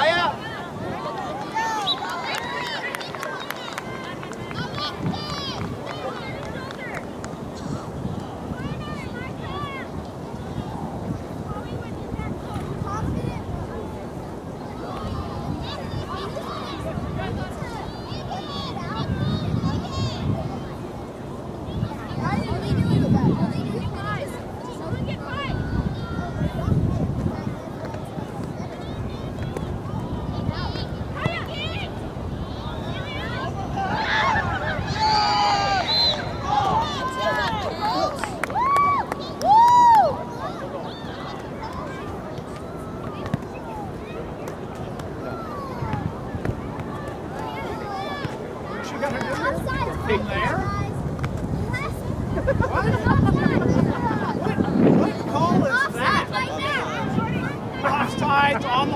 牌啊！Come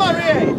on, Rie!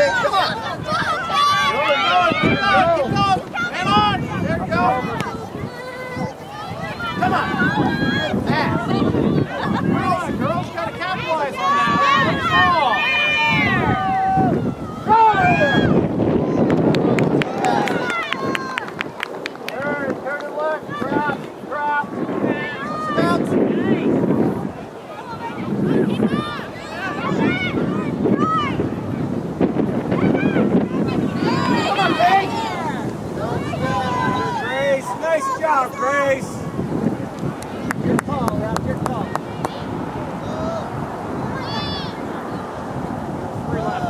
Hey, come on. Come on. Pass. Girls got to capitalize on that. Go. Turn to left. Drop. Bounce. Come on, Grace. Nice job, Grace. Good call, Rob. Good call. Three left.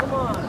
Come on.